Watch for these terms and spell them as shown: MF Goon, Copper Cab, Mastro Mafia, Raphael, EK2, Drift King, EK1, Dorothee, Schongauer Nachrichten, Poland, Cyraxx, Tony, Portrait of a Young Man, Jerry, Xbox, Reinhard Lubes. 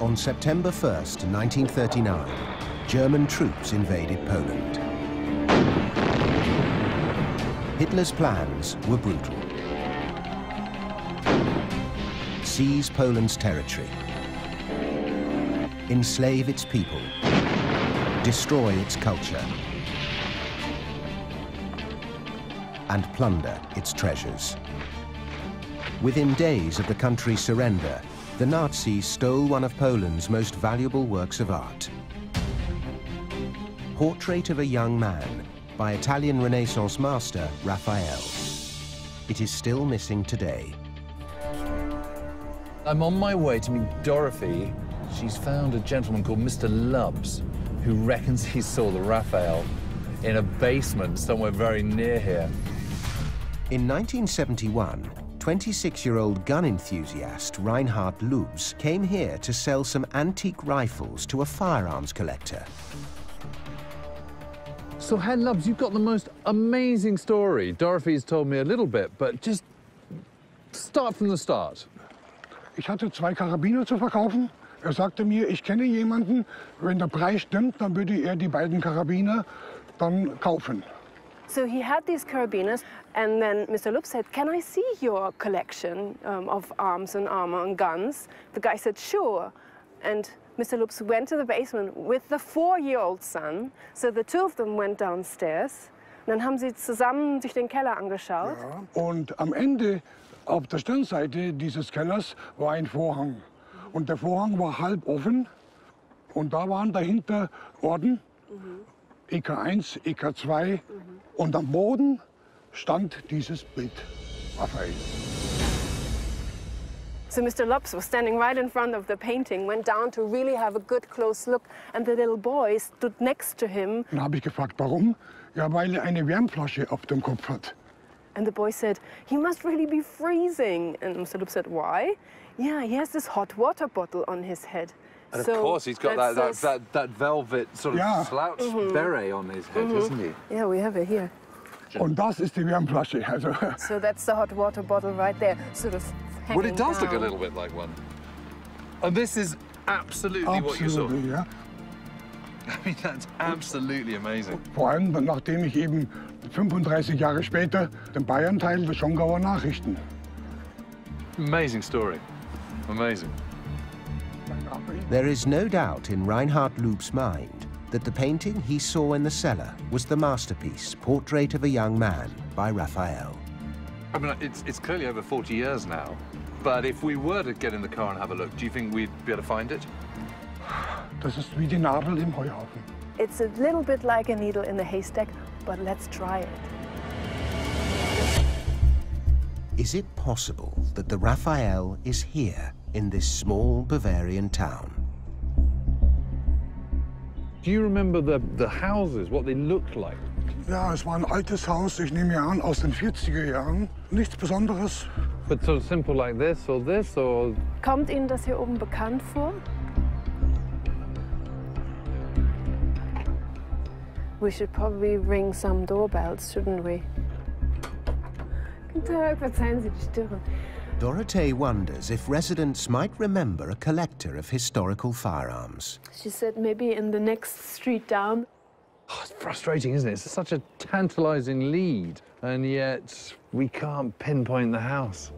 On September 1st, 1939, German troops invaded Poland. Hitler's plans were brutal. Seize Poland's territory, enslave its people, destroy its culture, and plunder its treasures. Within days of the country's surrender, the Nazis stole one of Poland's most valuable works of art, Portrait of a Young Man by Italian Renaissance master Raphael. It is still missing today. I'm on my way to meet Dorothee. She's found a gentleman called Mr. Lubes, who reckons he saw the Raphael in a basement somewhere very near here. In 1971, 26-year-old gun enthusiast Reinhard Lubes came here to sell some antique rifles to a firearms collector. So, Herr Lubes, you've got the most amazing story. Dorothee's told me a little bit, but just start from the start. Ich hatte zwei Karabiner zu verkaufen. Sagte mir, ich kenne jemanden, wenn der Preis stimmt, dann würde die beiden Karabiner dann kaufen. So he had these carabiners, and then Mr. Lubes said, "Can I see your collection of arms and armor and guns?" The guy said, "Sure." And Mr. Lubes went to the basement with the 4-year-old son. So the two of them went downstairs. Und dann haben sie zusammen durch den Keller angeschaut. Ja. Und am Ende auf der Stirnseite dieses Kellers war ein Vorhang. Und der Vorhang war halb offen. Und da waren dahinter Orden, EK1, EK2. Und am Boden stand dieses Bild, Raphael. So Mr. Lubes was standing right in front of the painting, went down to really have a good close look, and the little boy stood next to him. Dann habe ich gefragt, warum? Ja, weil er eine Wärmflasche auf dem Kopf hat. And the boy said, "He must really be freezing." And Mr. Lubes said, "Why?" "Yeah, he has this hot water bottle on his head." And so of course he's got that velvet sort of slouch beret on his head, isn't he? Yeah, we have it here. Und das ist die Wärmflasche, also. So that's the hot water bottle right there, sort of hanging Well, it does down. Look a little bit like one. And this is absolutely what you saw. Yeah. I mean, that's absolutely amazing. Vor allem, nachdem ich eben 35 Jahre später den Bayern-Teil der Schongauer Nachrichten. Amazing story. Amazing. There is no doubt in Reinhard Lubes' mind that the painting he saw in the cellar was the masterpiece Portrait of a Young Man by Raphael. I mean, it's clearly over 40 years now, but if we were to get in the car and have a look, do you think we'd be able to find it? Das ist wie die Nadel im Heuhaufen. It's a little bit like a needle in the haystack, but let's try it. Is it possible that the Raphael is here in this small Bavarian town? Do you remember the houses, what they looked like? Ja, es war ein altes Haus, ich nehme an, aus den 40er Jahren. Nichts Besonderes. But so simple like this or this or... Kommt Ihnen das hier oben bekannt vor? We should probably ring some doorbells, shouldn't we? Dorothee wonders if residents might remember a collector of historical firearms. She said maybe in the next street down. Oh, it's frustrating, isn't it? It's such a tantalizing lead, and yet we can't pinpoint the house.